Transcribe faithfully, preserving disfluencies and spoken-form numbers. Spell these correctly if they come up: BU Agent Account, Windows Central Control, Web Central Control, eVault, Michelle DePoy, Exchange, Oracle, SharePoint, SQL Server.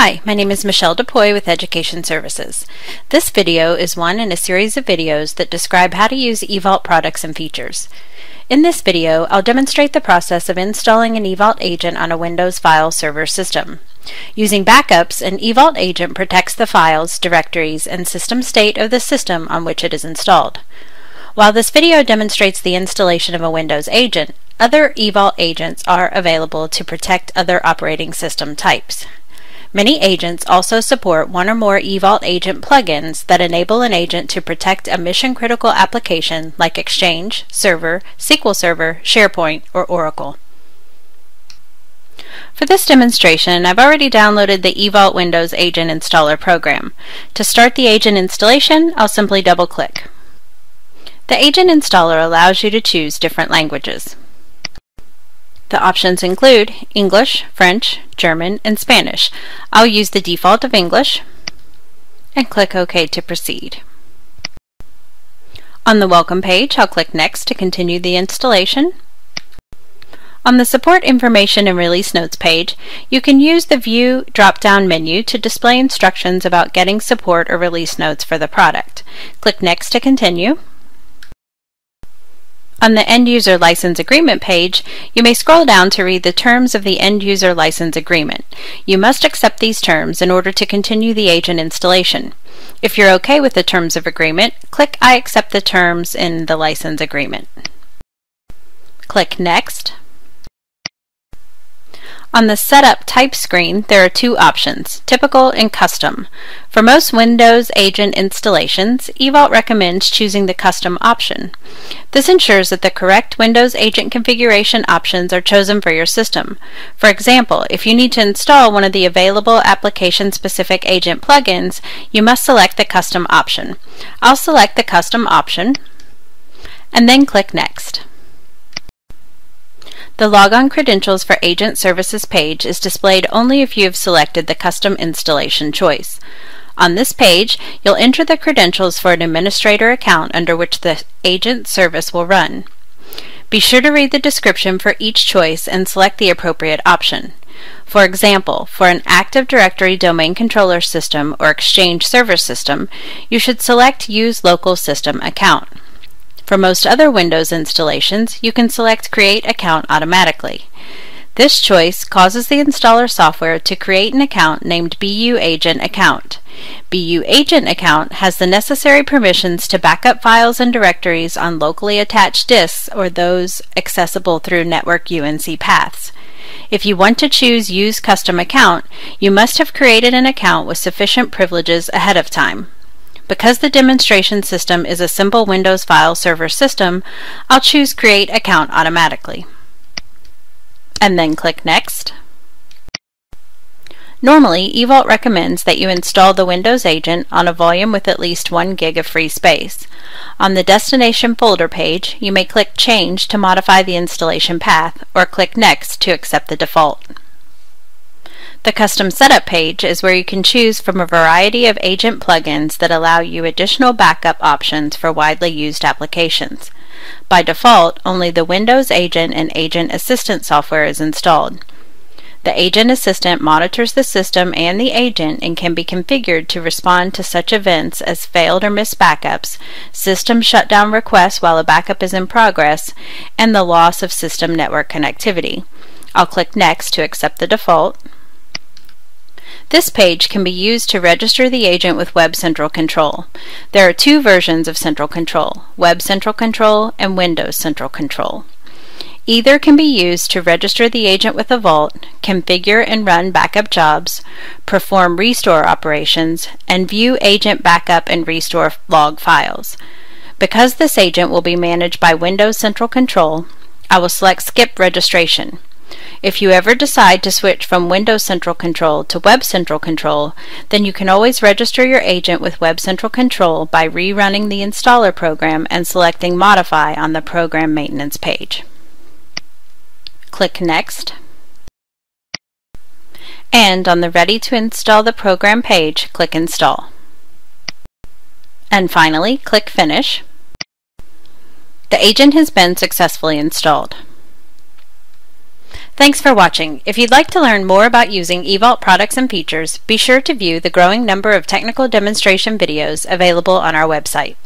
Hi, my name is Michelle DePoy with Education Services. This video is one in a series of videos that describe how to use eVault products and features. In this video, I'll demonstrate the process of installing an eVault agent on a Windows file server system. Using backups, an eVault agent protects the files, directories, and system state of the system on which it is installed. While this video demonstrates the installation of a Windows agent, other eVault agents are available to protect other operating system types. Many agents also support one or more eVault agent plugins that enable an agent to protect a mission-critical application like Exchange, Server, S Q L Server, SharePoint, or Oracle. For this demonstration, I've already downloaded the eVault Windows Agent Installer program. To start the agent installation, I'll simply double-click. The Agent Installer allows you to choose different languages. The options include English, French, German, and Spanish. I'll use the default of English and click OK to proceed. On the Welcome page, I'll click Next to continue the installation. On the Support Information and Release Notes page, you can use the View drop-down menu to display instructions about getting support or release notes for the product. Click Next to continue. On the End User License Agreement page, you may scroll down to read the terms of the End User License Agreement. You must accept these terms in order to continue the agent installation. If you're okay with the terms of agreement, click I accept the terms in the license agreement. Click Next. On the Setup Type screen, there are two options, Typical and Custom. For most Windows agent installations, eVault recommends choosing the Custom option. This ensures that the correct Windows agent configuration options are chosen for your system. For example, if you need to install one of the available application-specific agent plugins, you must select the Custom option. I'll select the Custom option and then click Next. The Logon Credentials for Agent Services page is displayed only if you have selected the Custom Installation choice. On this page, you'll enter the credentials for an administrator account under which the agent service will run. Be sure to read the description for each choice and select the appropriate option. For example, for an Active Directory Domain Controller System or Exchange Server System, you should select Use Local System Account. For most other Windows installations, you can select Create Account automatically. This choice causes the installer software to create an account named B U Agent Account. B U Agent Account has the necessary permissions to back up files and directories on locally attached disks or those accessible through network U N C paths. If you want to choose Use Custom Account, you must have created an account with sufficient privileges ahead of time. Because the demonstration system is a simple Windows file server system, I'll choose Create Account automatically, and then click Next. Normally, eVault recommends that you install the Windows agent on a volume with at least one gig of free space. On the Destination folder page, you may click Change to modify the installation path, or click Next to accept the default. The Custom Setup page is where you can choose from a variety of agent plugins that allow you additional backup options for widely used applications. By default, only the Windows Agent and Agent Assistant software is installed. The Agent Assistant monitors the system and the agent and can be configured to respond to such events as failed or missed backups, system shutdown requests while a backup is in progress, and the loss of system network connectivity. I'll click Next to accept the default. This page can be used to register the agent with Web Central Control. There are two versions of Central Control, Web Central Control and Windows Central Control. Either can be used to register the agent with eVault, configure and run backup jobs, perform restore operations, and view agent backup and restore log files. Because this agent will be managed by Windows Central Control, I will select Skip Registration. If you ever decide to switch from Windows Central Control to Web Central Control, then you can always register your agent with Web Central Control by rerunning the installer program and selecting Modify on the Program Maintenance page. Click Next. And on the Ready to Install the Program page, click Install. And finally, click Finish. The agent has been successfully installed. Thanks for watching. If you'd like to learn more about using eVault products and features, be sure to view the growing number of technical demonstration videos available on our website.